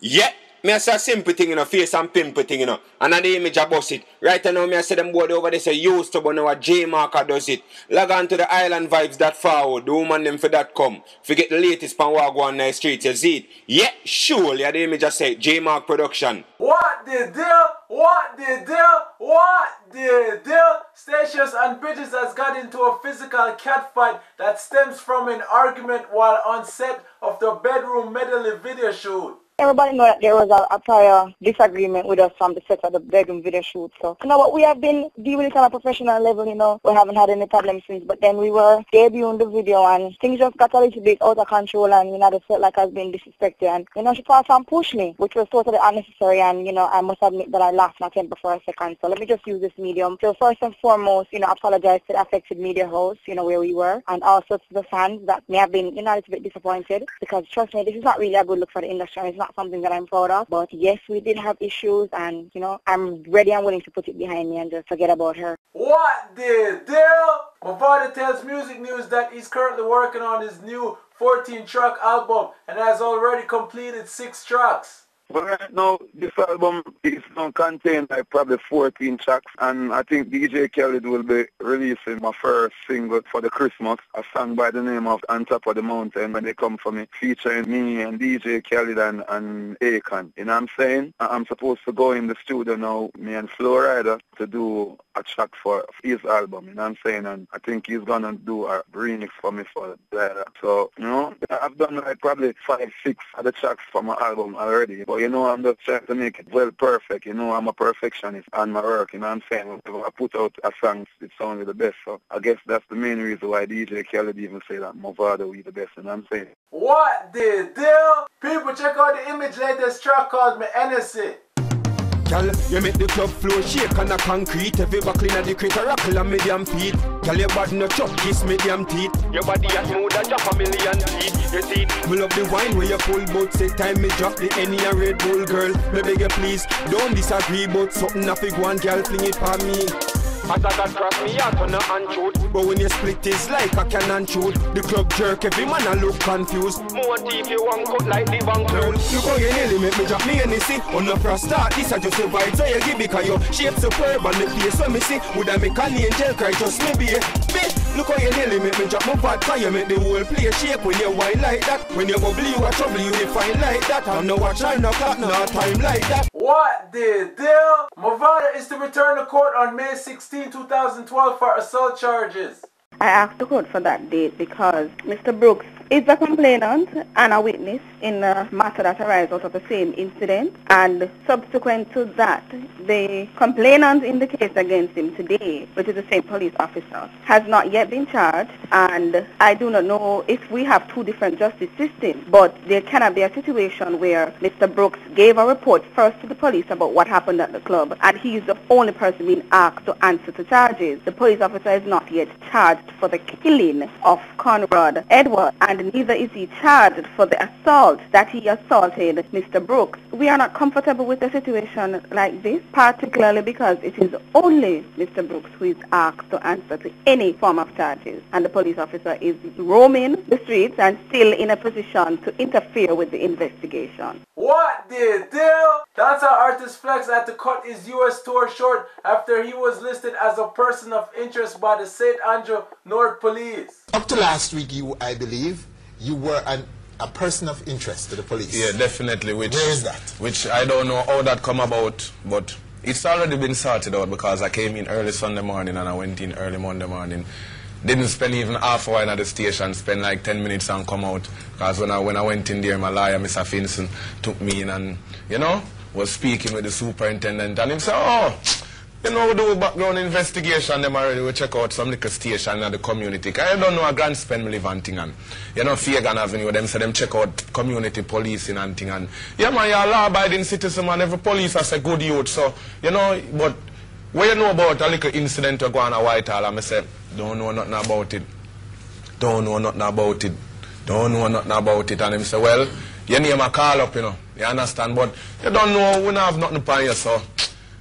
Yeah, me I say a simple thing, you know, face and pimple thing, you know. And at the image I bust it. Right now, me I say them board over there say used to, but now a J marker does it. Log on to the theislandvibes.com, the woman them for that come. Forget the latest pan walk on the street, you see it. Yeah, surely at the image I say J Mark Production. What the deal? What the deal? What the deal? Stacious and Bridgez has got into a physical catfight that stems from an argument while on set of the Bedroom Medley video shoot. Everybody know that there was a prior disagreement with us from the set of the Bedroom video shoot. So, you know what, we have been dealing with it on a professional level, you know. We haven't had any problems since, but then we were debuting the video and things just got a little bit out of control and, you know, I felt like I was being disrespected. And, you know, she passed and pushed me, which was totally unnecessary and, you know, I must admit that I lost my temper for a second. So let me just use this medium. So first and foremost, you know, I apologize to the affected media house, you know, where we were, and also to the fans that may have been, you know, a little bit disappointed because, trust me, this is not really a good look for the industry. It's not something that I'm proud of, but yes, we did have issues, and you know, I'm ready and willing to put it behind me and just forget about her. What the deal? Mavado tells Music News that he's currently working on his new 14-track album and has already completed 6 tracks. But right now, this album is going to contain like probably 14 tracks, and I think DJ Khaled will be releasing my first single for the Christmas, a song by the name of On Top of the Mountain, When They Come For Me, featuring me and DJ Khaled and Akon. You know what I'm saying? I'm supposed to go in the studio now, me and Flo Rida, to do a track for his album, you know what I'm saying? And I think he's going to do a remix for me for that. So, you know, I've done like probably 5, 6 other tracks for my album already, but you know, I'm just trying to make it well perfect. You know, I'm a perfectionist on my work. You know what I'm saying? If I put out a song, it's only the best. So I guess that's the main reason why DJ Khaled even say that Mavado is the best. You know what I'm saying? What the deal? People, check out the Image latest track called Me Hennessy. Girl, you make the club floor shake on the concrete. Every buckling of the crater rockle on me damn feet. Girl, your body no chop, kiss me damn teeth. Your body a smooth as drop a million feet. You see, me love the wine where you pull, but say time me drop the any and Red Bull, girl. Me beg you please, don't disagree, but something a big one, girl, fling it for me. As I got cross me out on the unchute, but when you split it's like a cannon shoot. The club jerk, every man a look confused. More teeth you want cut like the bank roll. You go you nearly make me drop me and you see. On the first start, this I just the vibes so you give me, cause your shape superb and the face when me see. Would I make an angel cry just maybe, bitch? Look how you nearly make me drop my vodka. You make the whole place shake when you whine like that. When you go blue or trouble you define like that. I'm no watch, I'm no clock, no time like that. What the deal? Mavado is to return to court on May 16th. 2012 for assault charges. I asked the court for that date because Mr. Brooks is a complainant and a witness in a matter that arises out of the same incident, and subsequent to that, the complainant in the case against him today, which is the same police officer, has not yet been charged, and I do not know if we have two different justice systems, but there cannot be a situation where Mr. Brooks gave a report first to the police about what happened at the club, and he is the only person being asked to answer to charges. The police officer is not yet charged for the killing of Conrad Edwards, and neither is he charged for the assault that he assaulted Mr. Brooks. We are not comfortable with a situation like this, particularly because it is only Mr. Brooks who is asked to answer to any form of charges, and the police officer is roaming the streets and still in a position to interfere with the investigation. What the deal? That's how Artist Flex had to cut his U.S. tour short after he was listed as a person of interest by the St. Andrew North Police. Up to last week, I believe, you were a person of interest to the police. Yeah, definitely. Where is that? Which I don't know how that come about, but it's already been sorted out because I came in early Sunday morning and I went in early Monday morning. Didn't spend even half a while at the station, spent like 10 minutes and come out. Because when I went in there, my lawyer, Mr. Finson, took me in and, you know, was speaking with the superintendent. And he said, oh, you know, we do background investigation. Them already, we check out some little station in the community. I don't know, a grand spend me live and thing. And, you know, Fagan Avenue, them say them check out community policing and thing. And, yeah, man, you're a law-abiding citizen, man. Every police has a good youth. So, you know, but what you know about a little incident to go on a Whitehall? And I said, don't know nothing about it. Don't know nothing about it. Don't know nothing about it. And him say, well, your name a call up, you know. You understand? But you don't know, we don't have nothing upon you, so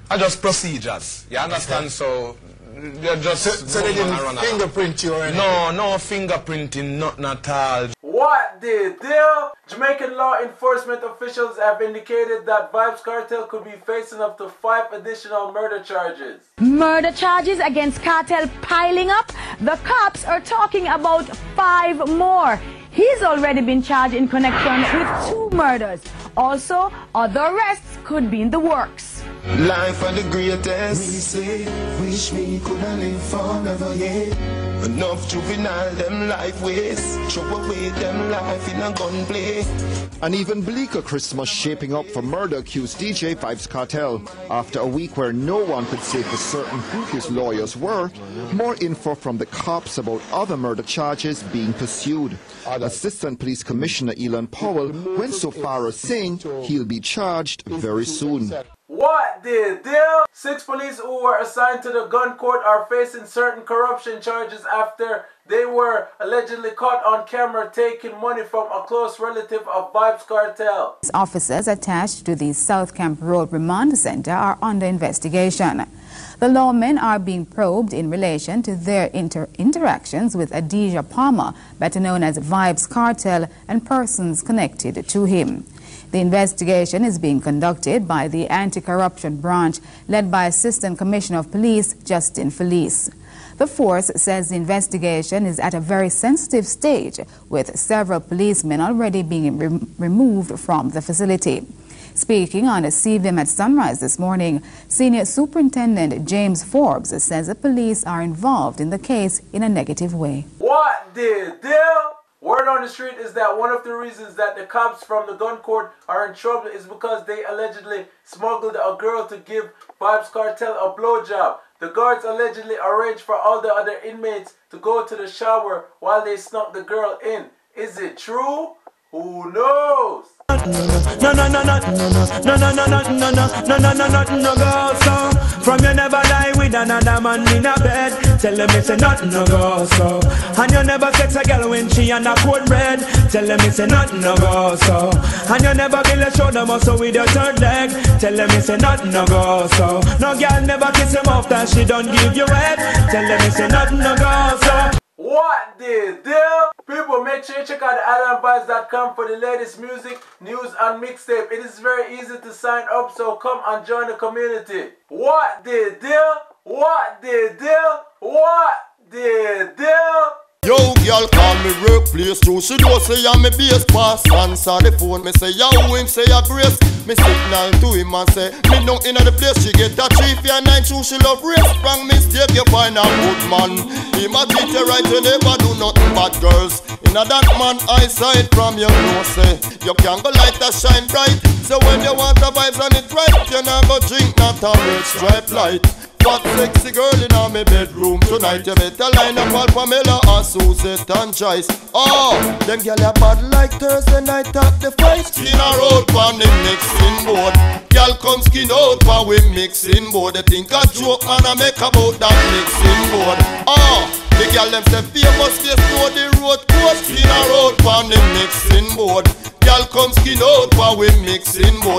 I just procedures. You understand? So you just so they didn't fingerprint you or anything? No, no fingerprinting, nothing at all. What the deal? Jamaican law enforcement officials have indicated that Vybz Kartel could be facing up to 5 additional murder charges. Murder charges against Kartel piling up. The cops are talking about 5 more. He's already been charged in connection with 2 murders. Also, other arrests could be in the works. Life are the greatest. We say, wish we could have lived forever, yeah. Enough juvenile, them life ways. Chop away them life in a gunplay. An even bleaker Christmas shaping up for murder-accused DJ Vybz Kartel. After a week where no one could say for certain who his lawyers were, more info from the cops about other murder charges being pursued. Assistant Police Commissioner Elon Powell went so far as saying he'll be charged very soon. What the deal? 6 police who were assigned to the gun court are facing certain corruption charges after they were allegedly caught on camera taking money from a close relative of Vybz Kartel. Officers attached to the South Camp Road Remand Center are under investigation. The lawmen are being probed in relation to their interactions with Adijah Palmer, better known as Vybz Kartel, and persons connected to him. The investigation is being conducted by the Anti-Corruption Branch, led by Assistant Commissioner of Police Justin Felice. The force says the investigation is at a very sensitive stage, with several policemen already being removed from the facility. Speaking on a CVM at sunrise this morning, Senior Superintendent James Forbes says the police are involved in the case in a negative way. What the deal? Word on the street is that one of the reasons that the cops from the gun court are in trouble is because they allegedly smuggled a girl to give Vybz Kartel a blowjob. The guards allegedly arranged for all the other inmates to go to the shower while they snuck the girl in. Is it true? Who knows? From you never lie with another man in a bed. Tell them it's a nothing no go so. And you never sex a girl when she on a cold bread. Tell them it's a nothing no go so. And you never build a shoulder muscle with your third leg. Tell them it's a nothing no go so. No girl never kiss him after she don't give you head. Tell them it's a nothing no go so. What the deal? People, make sure you check out theislandvibes.com for the latest music, news, and mixtape. It is very easy to sign up, so come and join the community. What the deal? What the deal? What the deal? Yo, girl, call me workplace too. She don't say I'm a bass pass. Answer the phone, me say, yo, him say a grace. Me signal to him and say, me no in the place. She get a 3, 4, 9, too. She love race. Wrong mistake, you find a good man. He might treat you right, you never do nothing bad, girls. In a that man, I saw it from your nose. You can go light that shine bright. So when you want the vibes on it right, you not go drink not a red stripe light. But sexy girl in my bedroom tonight, you better line up all Pamela and Suzette and Joyce. Oh, them girl are bad like Thursday night at the fight. Skin a road pan the mixing board. Girl come skin out pan we mixing board. They think a joke man I make about that mixing board. Oh. The girl them say famous face know the road course. Skin a road pan the mixing board. Girl come skin out pan we mixing board.